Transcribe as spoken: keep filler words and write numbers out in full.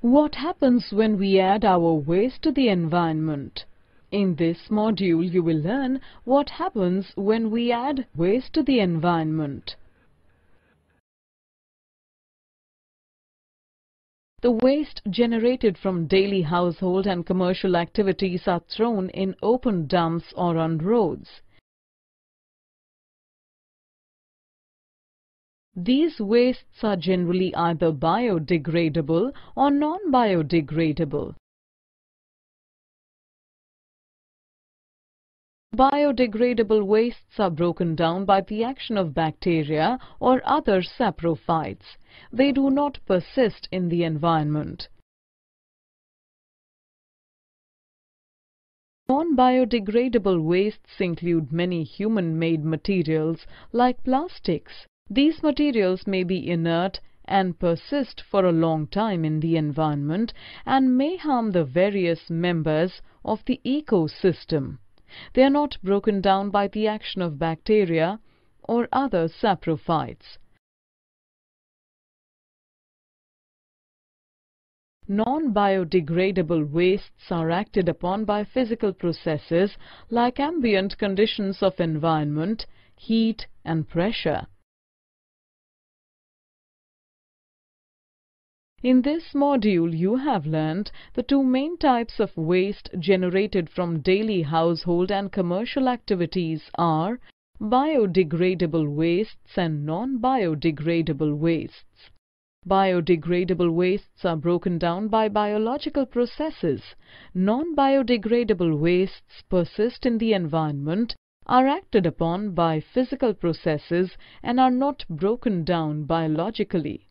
What happens when we add our waste to the environment? In this module, you will learn what happens when we add waste to the environment. The waste generated from daily household and commercial activities are thrown in open dumps or on roads. These wastes are generally either biodegradable or non-biodegradable. Biodegradable wastes are broken down by the action of bacteria or other saprophytes. They do not persist in the environment. Non-biodegradable wastes include many human-made materials like plastics. These materials may be inert and persist for a long time in the environment and may harm the various members of the ecosystem. They are not broken down by the action of bacteria or other saprophytes. Non-biodegradable wastes are acted upon by physical processes like ambient conditions of environment, heat and pressure. In this module, you have learned the two main types of waste generated from daily household and commercial activities are biodegradable wastes and non-biodegradable wastes. Biodegradable wastes are broken down by biological processes. Non-biodegradable wastes persist in the environment, are acted upon by physical processes, and are not broken down biologically.